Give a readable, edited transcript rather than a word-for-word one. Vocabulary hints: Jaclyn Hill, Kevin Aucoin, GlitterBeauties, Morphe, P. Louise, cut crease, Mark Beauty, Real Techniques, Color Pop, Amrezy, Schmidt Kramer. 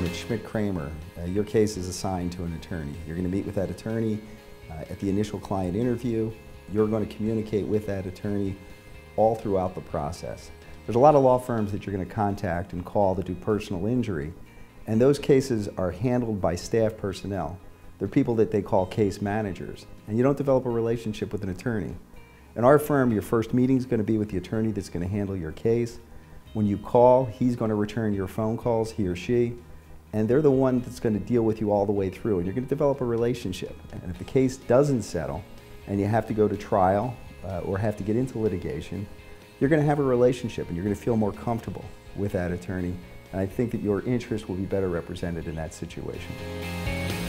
with Schmidt Kramer, your case is assigned to an attorney. You're going to meet with that attorney at the initial client interview. You're going to communicate with that attorney all throughout the process. There's a lot of law firms that you're going to contact and call that do personal injury, and those cases are handled by staff personnel. They're people that they call case managers, and you don't develop a relationship with an attorney. In our firm, your first meeting is going to be with the attorney that's going to handle your case. When you call, he's going to return your phone calls, he or she, and they're the one that's going to deal with you all the way through, and you're going to develop a relationship. And if the case doesn't settle and you have to go to trial or have to get into litigation, you're going to have a relationship and you're going to feel more comfortable with that attorney. And I think that your interest will be better represented in that situation.